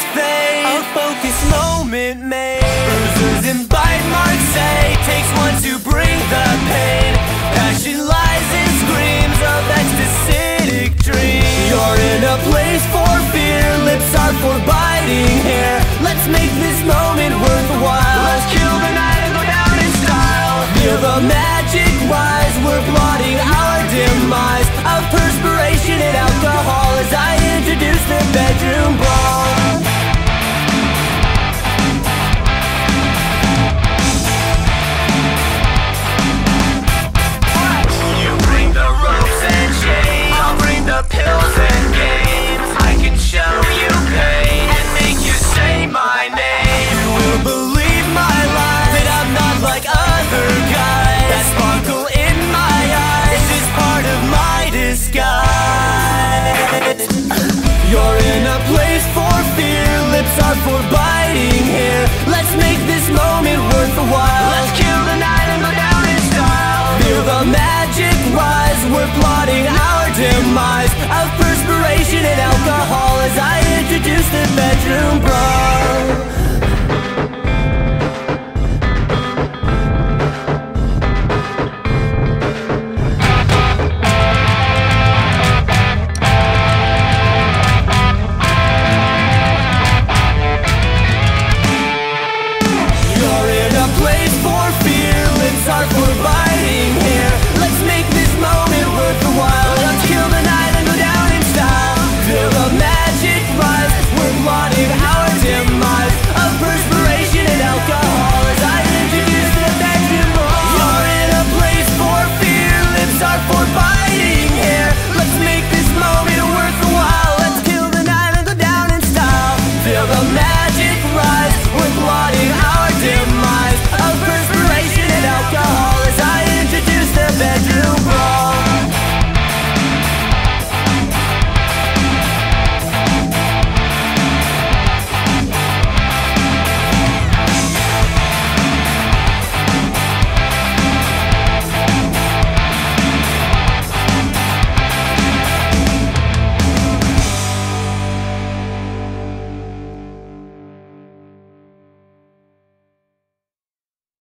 always fade. I'll focus moment made. Bruises and bite marks say takes one to bring the pain. Passion lies and screams of ecstatic dreams. You're in a place for fear, lips are for biting hair. Let's make this moment worthwhile. Let's kill the night and go down in style. Hear the magic rise, we're plotting our demise of perspiration and alcohol as I introduce the bedroom brawl. You bring the ropes and chains, I'll bring the pills and games. I can show you pain and make you say my name. You will believe my lies, that I'm not like other guys. That sparkle in my eyes, this is part of my disguise. You're in a place for fear, lips are for biting hair. Let's make this moment worth a while. Let's kill the night and go down in style. Feel the magic rise, we're plotting our demise of perspiration and alcohol.